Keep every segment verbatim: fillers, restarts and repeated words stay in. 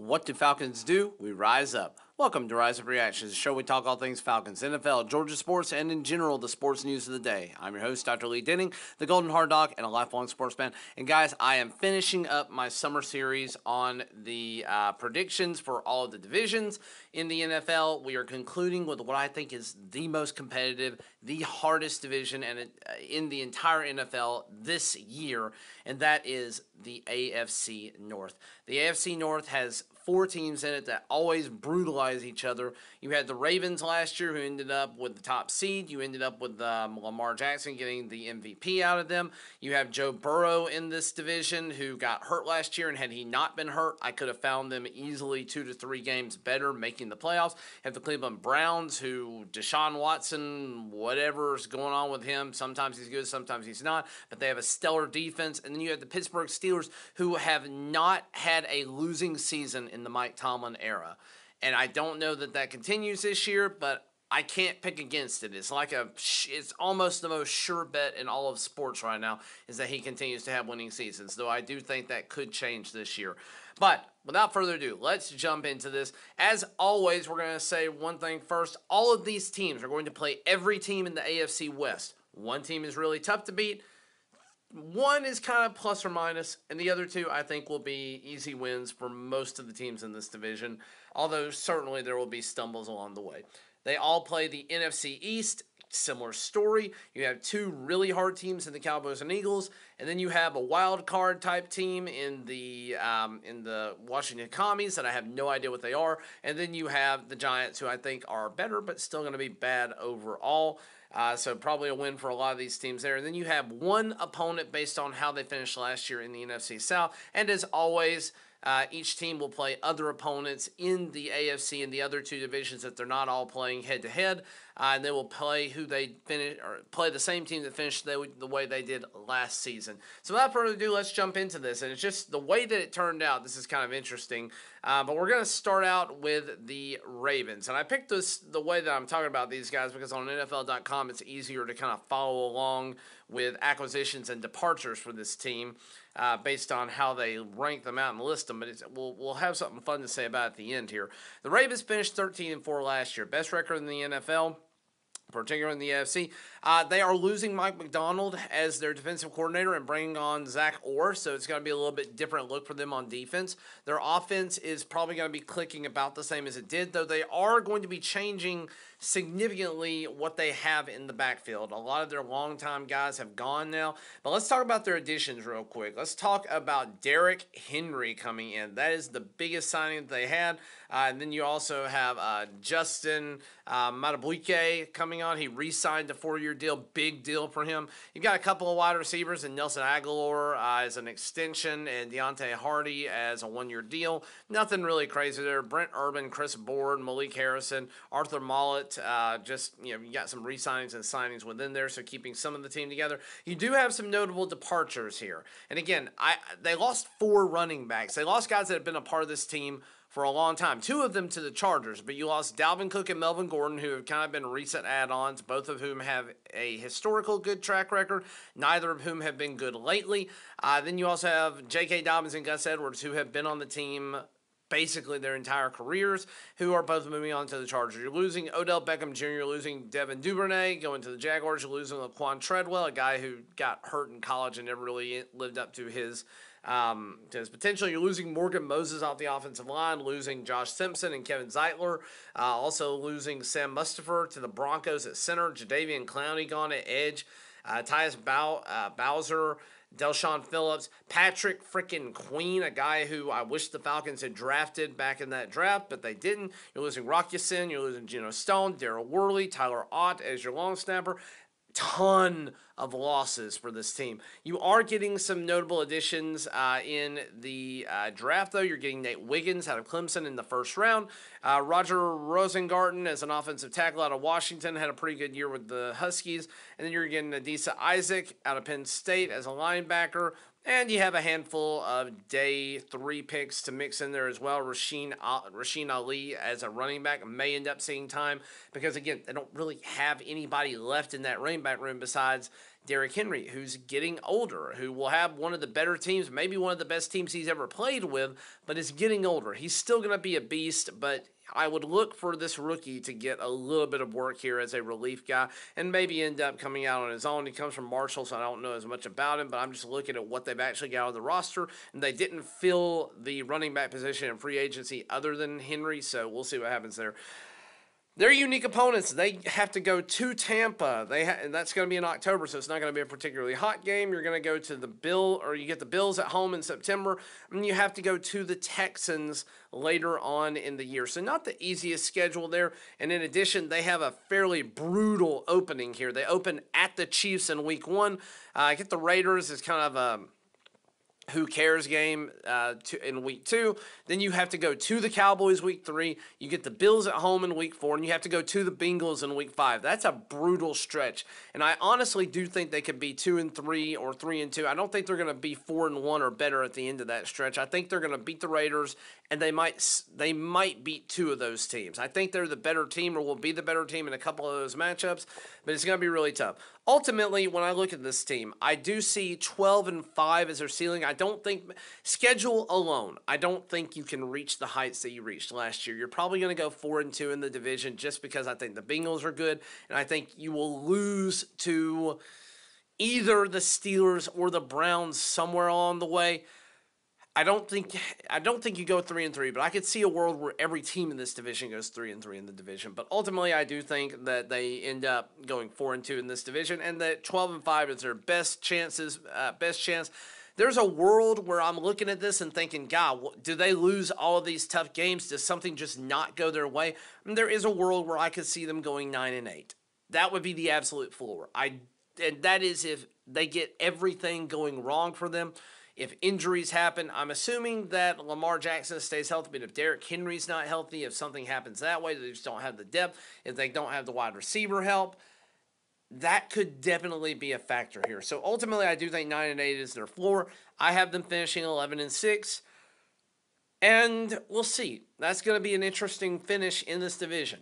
What do Falcons do? We rise up. Welcome to Rise Up Reactions, the show we talk all things Falcons, N F L, Georgia sports, and in general, the sports news of the day. I'm your host, Doctor Lee Dinning, the Golden Hard Dog, and a lifelong sports fan. And guys, I am finishing up my summer series on the uh, predictions for all of the divisions in the N F L. We are concluding with what I think is the most competitive, the hardest division and uh, in the entire N F L this year, and that is the A F C North. The A F C North has four teams in it that always brutalize each other. You had the Ravens last year who ended up with the top seed. You ended up with um, Lamar Jackson getting the M V P out of them. You have Joe Burrow in this division who got hurt last year, and had he not been hurt, I could have found them easily two to three games better making the playoffs. You have the Cleveland Browns who Deshaun Watson, whatever's going on with him, sometimes he's good, sometimes he's not, but they have a stellar defense. And then you have the Pittsburgh Steelers who have not had a losing season in the Mike Tomlin era. And I don't know that that continues this year, but I can't pick against it. It's like a, it's almost the most sure bet in all of sports right now is that he continues to have winning seasons, though I do think that could change this year. But without further ado, let's jump into this. As always, we're going to say one thing first. All of these teams are going to play every team in the A F C West. One team is really tough to beat. One is kind of plus or minus, and the other two, I think, will be easy wins for most of the teams in this division, although certainly there will be stumbles along the way. They all play the N F C East. Similar story. You have two really hard teams in the Cowboys and Eagles, and then you have a wild card type team in the um, in the Washington Commies that I have no idea what they are, and then you have the Giants, who I think are better but still going to be bad overall. Uh, so probably a win for a lot of these teams there. And then you have one opponent based on how they finished last year in the N F C South. And as always, uh, each team will play other opponents in the A F C and the other two divisions that they're not all playing head-to-head. Uh, and they will play who they finish or play the same team that finished the, the way they did last season. So without further ado, let's jump into this. And it's just the way that it turned out. This is kind of interesting. Uh, but we're going to start out with the Ravens. And I picked this the way that I'm talking about these guys because on N F L dot com it's easier to kind of follow along with acquisitions and departures for this team uh, based on how they rank them out and list them. But it's, we'll, we'll have something fun to say about at the end here. The Ravens finished thirteen and four last year. Best record in the N F L, particularly in the A F C. Uh, they are losing Mike McDonald as their defensive coordinator and bringing on Zach Orr, so it's going to be a little bit different look for them on defense. Their offense is probably going to be clicking about the same as it did, though they are going to be changing significantly what they have in the backfield. A lot of their longtime guys have gone now, but let's talk about their additions real quick. Let's talk about Derrick Henry coming in. That is the biggest signing that they had. Uh, and then you also have uh, Justin uh, Madubuike coming on. He re-signed a four-year deal. Big deal for him. You've got a couple of wide receivers, and Nelson Agholor uh, as an extension, and Deontay Hardy as a one-year deal. Nothing really crazy there. Brent Urban, Chris Board, Malik Harrison, Arthur Mollett. Uh, just, you know, you got some re-signings and signings within there, so keeping some of the team together. You do have some notable departures here. And again, I they lost four running backs. They lost guys that have been a part of this team for a long time, two of them to the Chargers, but you lost Dalvin Cook and Melvin Gordon, who have kind of been recent add-ons, both of whom have a historical good track record, neither of whom have been good lately. Uh, then you also have J K. Dobbins and Gus Edwards, who have been on the team basically their entire careers, who are both moving on to the Chargers. You're losing Odell Beckham Junior, you're losing Devin DuBernay, going to the Jaguars, you're losing Laquan Treadwell, a guy who got hurt in college and never really lived up to his Um, to his potential. You're losing Morgan Moses off the offensive line, losing Josh Simpson and Kevin Zeitler, uh, also losing Sam Mustapher to the Broncos at center, Jadavian Clowney gone at edge, uh, Tyus Bow- uh, Bowser, Delshawn Phillips, Patrick freaking Queen, a guy who I wish the Falcons had drafted back in that draft, but they didn't. You're losing Rockyason, you're losing Geno Stone, Darryl Worley, Tyler Ott as your long snapper. Ton of losses for this team. You are getting some notable additions uh, in the uh, draft, though. You're getting Nate Wiggins out of Clemson in the first round. Uh, Roger Rosengarten as an offensive tackle out of Washington, had a pretty good year with the Huskies. And then you're getting Adisa Isaac out of Penn State as a linebacker. And you have a handful of day three picks to mix in there as well. Rasheen, Rasheen Ali as a running back may end up seeing time because, again, they don't really have anybody left in that running back room besides Derrick Henry, who's getting older, who will have one of the better teams, maybe one of the best teams he's ever played with, but is getting older. He's still going to be a beast, but I would look for this rookie to get a little bit of work here as a relief guy and maybe end up coming out on his own. He comes from Marshall, so I don't know as much about him, but I'm just looking at what they've actually got on the roster, and they didn't fill the running back position in free agency other than Henry, so we'll see what happens there. They're unique opponents. They have to go to Tampa. They ha and that's going to be in October, so it's not going to be a particularly hot game. You're going to go to the Bill, or you get the Bills at home in September, and you have to go to the Texans later on in the year. So not the easiest schedule there. And in addition, they have a fairly brutal opening here. They open at the Chiefs in week one. Uh, get the Raiders is kind of a who cares game uh, to, in week two. Then you have to go to the Cowboys week three. You get the Bills at home in week four, and you have to go to the Bengals in week five. That's a brutal stretch, and I honestly do think they could be two and three or three and two. I don't think they're going to be four and one or better at the end of that stretch. I think they're going to beat the Raiders, and they might they might beat two of those teams. I think they're the better team, or will be the better team in a couple of those matchups, but it's going to be really tough. Ultimately, when I look at this team, I do see twelve and five as their ceiling. I don't think, schedule alone, I don't think you can reach the heights that you reached last year. You're probably going to go four and two in the division just because I think the Bengals are good, and I think you will lose to either the Steelers or the Browns somewhere along the way. I don't think I don't think you go three and three, but I could see a world where every team in this division goes three and three in the division. But ultimately, I do think that they end up going four and two in this division, and that twelve and five is their best chances, uh, best chance. There's a world where I'm looking at this and thinking, God, do they lose all of these tough games? Does something just not go their way? And there is a world where I could see them going nine and eight. That would be the absolute floor. I and that is if they get everything going wrong for them. If injuries happen, I'm assuming that Lamar Jackson stays healthy, but if Derrick Henry's not healthy, if something happens that way, they just don't have the depth, if they don't have the wide receiver help, that could definitely be a factor here. So ultimately, I do think nine and eight is their floor. I have them finishing eleven and six, and we'll see. That's going to be an interesting finish in this division.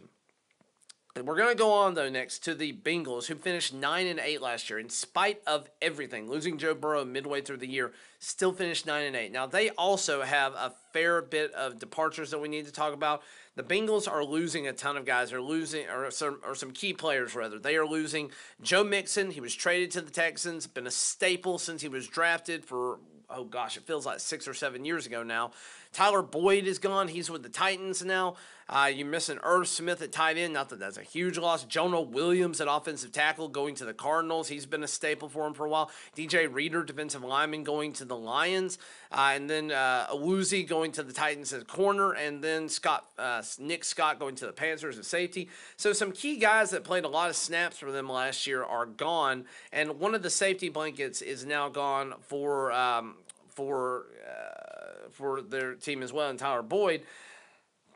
We're going to go on, though, next to the Bengals, who finished nine and eight last year. In spite of everything, losing Joe Burrow midway through the year, still finished nine and eight. Now, they also have a fair bit of departures that we need to talk about. The Bengals are losing a ton of guys. They're losing, or some, or some key players, rather. They are losing Joe Mixon. He was traded to the Texans, been a staple since he was drafted for, oh gosh, it feels like six or seven years ago now. Tyler Boyd is gone. He's with the Titans now. Uh, you're missing Irv Smith at tight end. Not that that's a huge loss. Jonah Williams at offensive tackle going to the Cardinals. He's been a staple for him for a while. D J Reader, defensive lineman, going to the Lions. Uh, and then uh, Awuzie going to the Titans as corner. And then Scott uh, Nick Scott going to the Panthers as safety. So some key guys that played a lot of snaps for them last year are gone. And one of the safety blankets is now gone for um, for uh, for their team as well, and Tyler Boyd.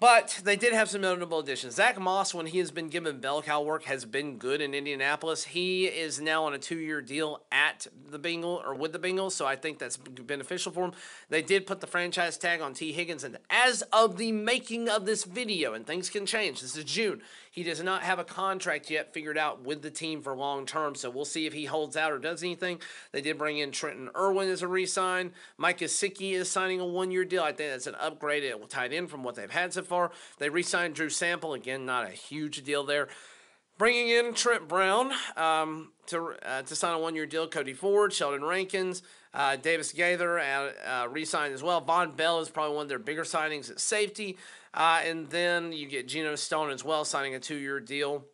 But they did have some notable additions. Zach Moss, when he has been given bell cow work, has been good in Indianapolis. He is now on a two-year deal at the Bengals, or with the Bengals, so I think that's beneficial for him. They did put the franchise tag on T. Higgins, and as of the making of this video, and things can change, this is June, he does not have a contract yet figured out with the team for long term, so we'll see if he holds out or does anything. They did bring in Trenton Irwin as a re-sign. Mike Kosicki is signing a one-year deal. I think that's an upgrade. It will tie in from what they've had so far. They re-signed Drew Sample. Again, not a huge deal there. Bringing in Trent Brown um, to, uh, to sign a one-year deal. Cody Ford, Sheldon Rankins, uh, Davis Gaither uh, uh, re-signed as well. Von Bell is probably one of their bigger signings at safety. Uh, and then you get Geno Stone as well, signing a two-year deal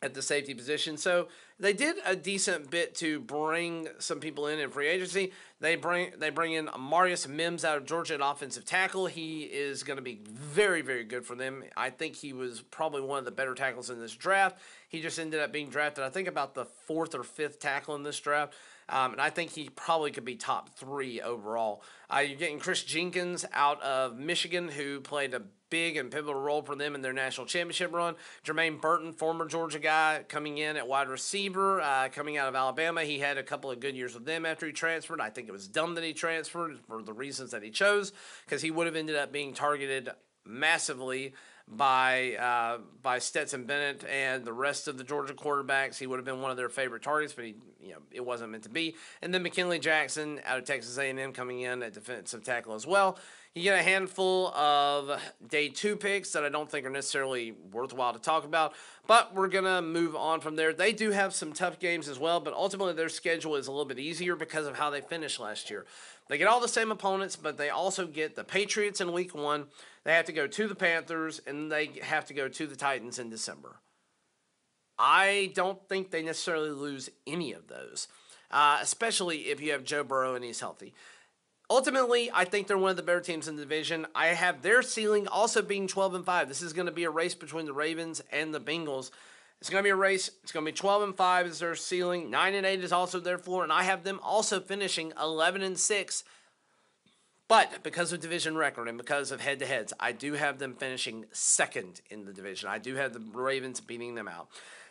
at the safety position. So they did a decent bit to bring some people in in free agency. They bring they bring in Amarius Mims out of Georgia at offensive tackle. He is going to be very, very good for them. I think he was probably one of the better tackles in this draft. He just ended up being drafted, I think, about the fourth or fifth tackle in this draft. Um, and I think he probably could be top three overall. Uh, you're getting Chris Jenkins out of Michigan, who played a big and pivotal role for them in their national championship run. Jermaine Burton, former Georgia guy, coming in at wide receiver, uh, coming out of Alabama. He had a couple of good years with them after he transferred. I think it was dumb that he transferred for the reasons that he chose, because he would have ended up being targeted massively by uh, by Stetson Bennett and the rest of the Georgia quarterbacks. He would have been one of their favorite targets, but he, you know, it wasn't meant to be. And then McKinley Jackson out of Texas A and M coming in at defensive tackle as well. You get a handful of day two picks that I don't think are necessarily worthwhile to talk about, but we're going to move on from there. They do have some tough games as well, but ultimately their schedule is a little bit easier because of how they finished last year. They get all the same opponents, but they also get the Patriots in week one. They have to go to the Panthers, and they have to go to the Titans in December. I don't think they necessarily lose any of those, uh, especially if you have Joe Burrow and he's healthy. Ultimately, I think they're one of the better teams in the division. I have their ceiling also being twelve and five. This is going to be a race between the Ravens and the Bengals. It's going to be a race. It's going to be twelve and five is their ceiling. nine and eight is also their floor, and I have them also finishing eleven and six. But because of division record and because of head-to-heads, I do have them finishing second in the division. I do have the Ravens beating them out.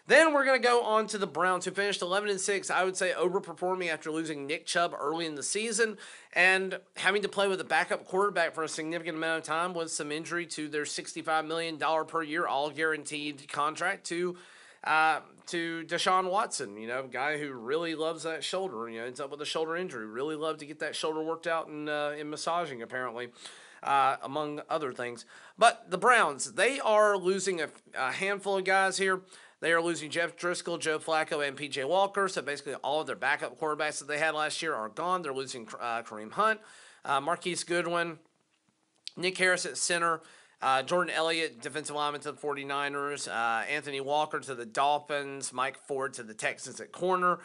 Then we're going to go on to the Browns, who finished eleven and six. I would say overperforming after losing Nick Chubb early in the season and having to play with a backup quarterback for a significant amount of time with some injury to their sixty-five million dollars per year all guaranteed contract to uh, to Deshaun Watson, you know, guy who really loves that shoulder. You know, ends up with a shoulder injury. Really loved to get that shoulder worked out and uh, in massaging, apparently. Uh, among other things. But the Browns, they are losing a, a handful of guys here. They are losing Jeff Driscoll, Joe Flacco, and P J Walker. So basically all of their backup quarterbacks that they had last year are gone. They're losing uh, Kareem Hunt, uh, Marquise Goodwin, Nick Harris at center, uh, Jordan Elliott, defensive lineman to the forty-niners, uh, Anthony Walker to the Dolphins, Mike Ford to the Texans at corner.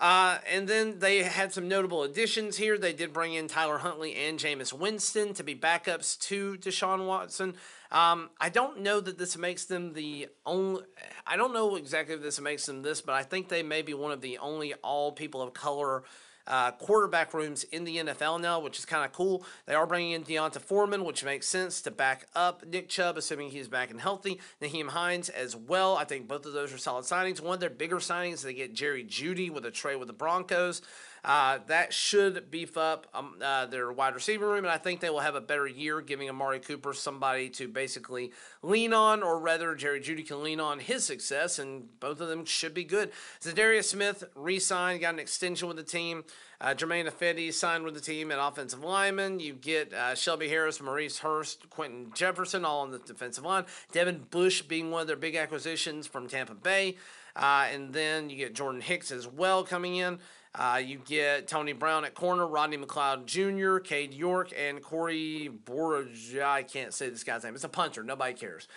Uh, and then they had some notable additions here. They did bring in Tyler Huntley and Jameis Winston to be backups to Deshaun Watson. Um, I don't know that this makes them the only – I don't know exactly if this makes them this, but I think they may be one of the only all people of color uh, quarterback rooms in the N F L now, which is kind of cool. They are bringing in Deonta Foreman, which makes sense to back up Nick Chubb, assuming he's back and healthy. Naheem Hines as well. I think both of those are solid signings. One of their bigger signings, they get Jerry Jeudy with a trade with the Broncos. Uh, that should beef up um, uh, their wide receiver room, and I think they will have a better year giving Amari Cooper somebody to basically lean on, or rather Jerry Jeudy can lean on his success, and both of them should be good. Zadarius Smith re-signed, got an extension with the team. Uh, Jermaine Ifedi signed with the team at offensive lineman. You get uh, Shelby Harris, Maurice Hurst, Quentin Jefferson, all on the defensive line. Devin Bush being one of their big acquisitions from Tampa Bay. Uh, and then you get Jordan Hicks as well coming in. Uh, you get Tony Brown at corner, Rodney McLeod Junior, Cade York, and Corey Borja. I can't say this guy's name. It's a punter. Nobody cares.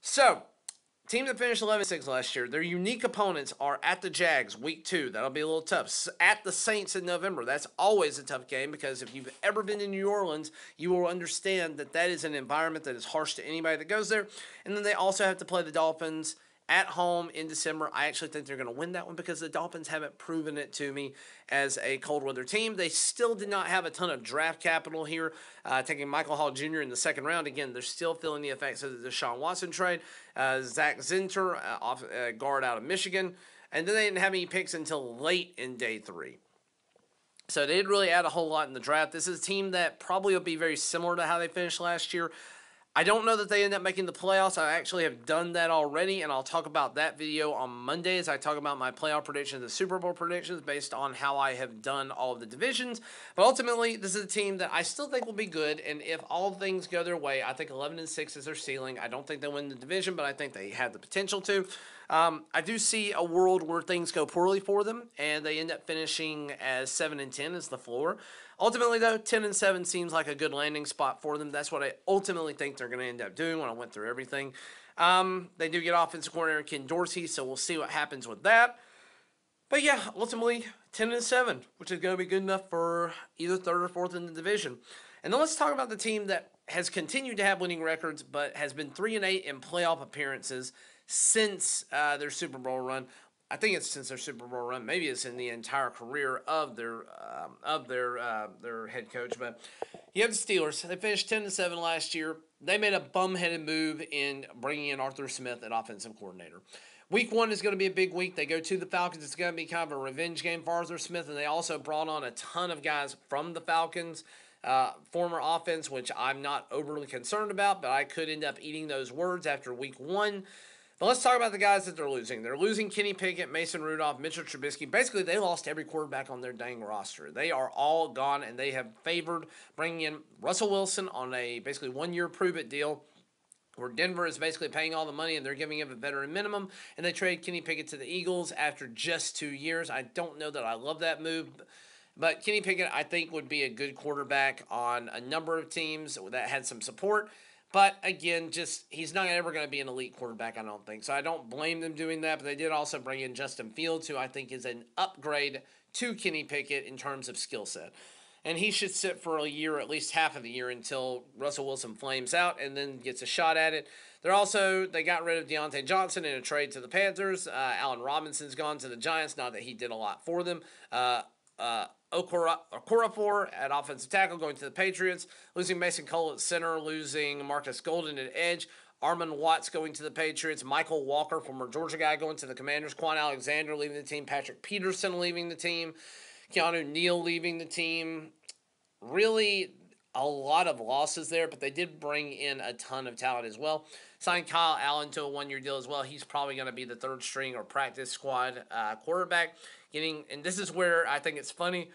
So, team that finished eleven and six last year, their unique opponents are at the Jags week two. That'll be a little tough. At the Saints in November. That's always a tough game because if you've ever been in New Orleans, you will understand that that is an environment that is harsh to anybody that goes there. And then they also have to play the Dolphins at home in December. I actually think they're going to win that one because the Dolphins haven't proven it to me as a cold weather team. They still did not have a ton of draft capital here, uh, taking Michael Hall Junior in the second round. Again, they're still feeling the effects of the Deshaun Watson trade. Uh, Zach Zinter, uh, off, uh, guard out of Michigan. And then they didn't have any picks until late in day three. So they didn't really add a whole lot in the draft. This is a team that probably will be very similar to how they finished last year. I don't know that they end up making the playoffs. I actually have done that already, and I'll talk about that video on Monday as I talk about my playoff predictions and Super Bowl predictions based on how I have done all of the divisions. But ultimately, this is a team that I still think will be good, and if all things go their way, I think eleven and six is their ceiling. I don't think they win the division, but I think they have the potential to. Um, I do see a world where things go poorly for them, and they end up finishing as seven and ten as the floor. Ultimately, though, ten and seven seems like a good landing spot for them. That's what I ultimately think they're going to end up doing when I went through everything. Um, they do get offensive coordinator Ken Dorsey, so we'll see what happens with that. But yeah, ultimately, ten and seven, which is going to be good enough for either third or fourth in the division. And then let's talk about the team that has continued to have winning records, but has been three and eight in playoff appearances since uh, their Super Bowl run. I think it's since their Super Bowl run. Maybe it's in the entire career of their um, of their uh, their head coach. But you have the Steelers. They finished ten and seven last year. They made a bum-headed move in bringing in Arthur Smith, an offensive coordinator. Week one is going to be a big week. They go to the Falcons. It's going to be kind of a revenge game for Arthur Smith, and they also brought on a ton of guys from the Falcons. uh, former offense, which I'm not overly concerned about, but I could end up eating those words after week one. But let's talk about the guys that they're losing. They're losing Kenny Pickett, Mason Rudolph, Mitchell Trubisky. Basically, they lost every quarterback on their dang roster. They are all gone, and they have favored bringing in Russell Wilson on a basically one-year prove-it deal, where Denver is basically paying all the money and they're giving him a veteran minimum, and they trade Kenny Pickett to the Eagles after just two years. I don't know that I love that move, but Kenny Pickett, I think, would be a good quarterback on a number of teams that had some support. But, again, just he's not ever going to be an elite quarterback, I don't think. So I don't blame them doing that, but they did also bring in Justin Fields, who I think is an upgrade to Kenny Pickett in terms of skill set. And he should sit for a year, at least half of the year, until Russell Wilson flames out and then gets a shot at it. They're also, they got rid of Deontay Johnson in a trade to the Panthers. Uh, Allen Robinson's gone to the Giants, not that he did a lot for them. Uh, uh, Okorafor at offensive tackle going to the Patriots. Losing Mason Cole at center, losing Marcus Golden at edge. Armon Watts going to the Patriots. Michael Walker, former Georgia guy, going to the Commanders. Quan Alexander leaving the team. Patrick Peterson leaving the team. Keanu Neal leaving the team. Really a lot of losses there, but they did bring in a ton of talent as well. Signed Kyle Allen to a one-year deal as well. He's probably going to be the third string or practice squad uh, quarterback. Getting, and this is where I think it's funny.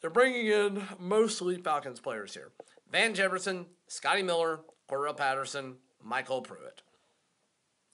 They're bringing in mostly Falcons players here. Van Jefferson, Scotty Miller, Cordell Patterson, Michael Pruitt.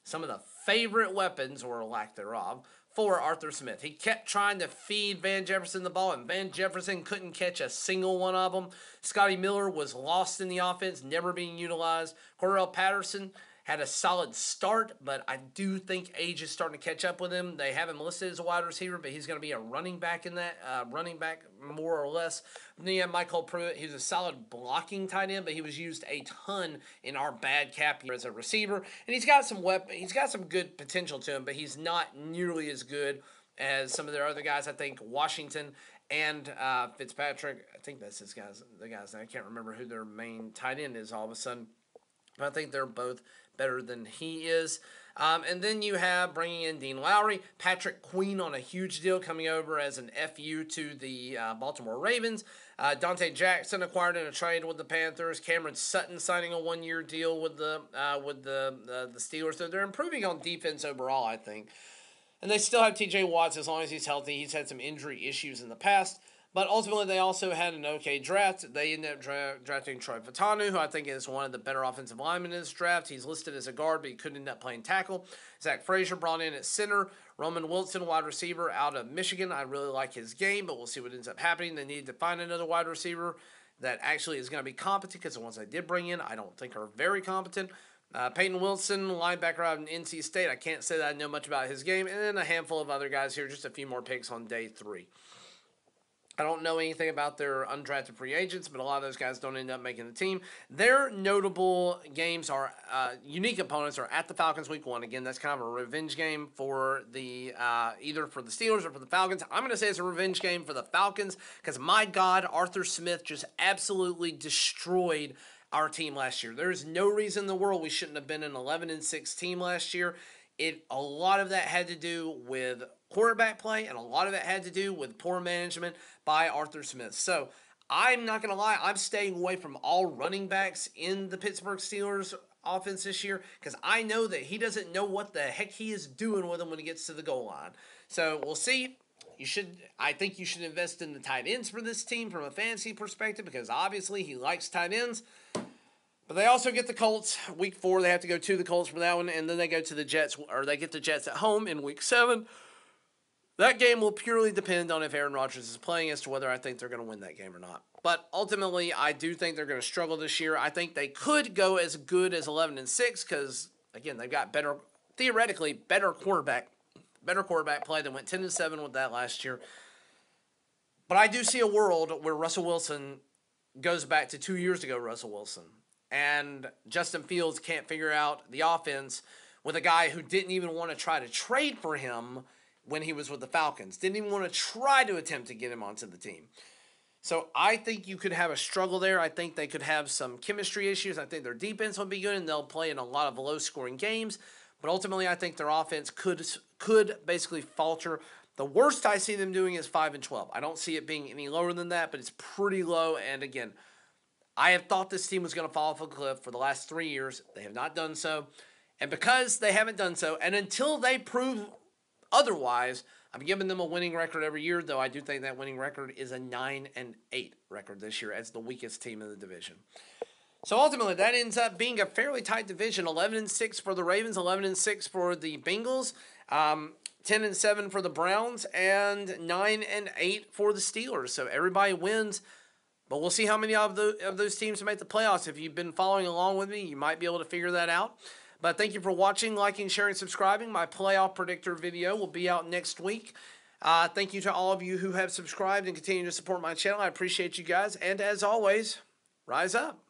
Some of the favorite weapons, or lack thereof, for Arthur Smith. He kept trying to feed Van Jefferson the ball, and Van Jefferson couldn't catch a single one of them. Scotty Miller was lost in the offense, never being utilized. Cordell Patterson had a solid start, but I do think age is starting to catch up with him. They have him listed as a wide receiver, but he's going to be a running back in that, uh, running back more or less. And then you have Michael Pruitt. He was a solid blocking tight end, but he was used a ton in our bad cap year as a receiver. And he's got some weapon, he's got some good potential to him, but he's not nearly as good as some of their other guys. I think Washington and uh, Fitzpatrick, I think that's his guys, the guys. I can't remember who their main tight end is all of a sudden. But I think they're both better than he is. Um, and then you have bringing in Dean Lowry, Patrick Queen on a huge deal coming over as an F U to the uh, Baltimore Ravens. Uh, Dante Jackson acquired in a trade with the Panthers. Cameron Sutton signing a one-year deal with the uh, with the uh, the Steelers. So they're improving on defense overall, I think. And they still have T J Watts as long as he's healthy. He's had some injury issues in the past. But ultimately, they also had an okay draft. They ended up dra drafting Troy Fautanu, who I think is one of the better offensive linemen in this draft. He's listed as a guard, but he could end up playing tackle. Zach Frazier brought in at center. Roman Wilson, wide receiver out of Michigan. I really like his game, but we'll see what ends up happening. They need to find another wide receiver that actually is going to be competent, because the ones they did bring in I don't think are very competent. Uh, Peyton Wilson, linebacker out in N C State. I can't say that I know much about his game. And then a handful of other guys here, just a few more picks on day three. I don't know anything about their undrafted free agents, but a lot of those guys don't end up making the team. Their notable games are uh, unique opponents are at the Falcons week one. Again, that's kind of a revenge game for the uh, either for the Steelers or for the Falcons. I'm going to say it's a revenge game for the Falcons because, my God, Arthur Smith just absolutely destroyed our team last year. There is no reason in the world we shouldn't have been an eleven and six team last year. It a lot of that had to do with quarterback play, and a lot of it had to do with poor management by Arthur Smith. So I'm not going to lie, I'm staying away from all running backs in the Pittsburgh Steelers offense this year because I know that he doesn't know what the heck he is doing with them when he gets to the goal line. So we'll see. You should, I think you should invest in the tight ends for this team from a fantasy perspective because obviously he likes tight ends. But they also get the Colts week four. They have to go to the Colts for that one, and then they go to the Jets, or they get the Jets at home in week seven. That game will purely depend on if Aaron Rodgers is playing as to whether I think they're going to win that game or not. But ultimately, I do think they're going to struggle this year. I think they could go as good as eleven and six because, again, they've got better, theoretically, better quarterback, better quarterback play. They went ten and seven with that last year. But I do see a world where Russell Wilson goes back to two years ago, Russell Wilson, and Justin Fields can't figure out the offense with a guy who didn't even want to try to trade for him when he was with the Falcons. Didn't even want to try to attempt to get him onto the team. So I think you could have a struggle there. I think they could have some chemistry issues. I think their defense will be good, and they'll play in a lot of low-scoring games. But ultimately, I think their offense could, could basically falter. The worst I see them doing is five and twelve. I don't see it being any lower than that, but it's pretty low. And again, I have thought this team was going to fall off a cliff for the last three years. They have not done so. And because they haven't done so, and until they prove otherwise, I'm giving them a winning record every year, though I do think that winning record is a nine and eight record this year as the weakest team in the division. So ultimately, that ends up being a fairly tight division, eleven and six for the Ravens, eleven and six for the Bengals, um, ten and seven for the Browns, and nine and eight for the Steelers. So everybody wins. But we'll see how many of, the, of those teams make the playoffs. If you've been following along with me, you might be able to figure that out. But thank you for watching, liking, sharing, subscribing. My playoff predictor video will be out next week. Uh, thank you to all of you who have subscribed and continue to support my channel. I appreciate you guys. And as always, rise up.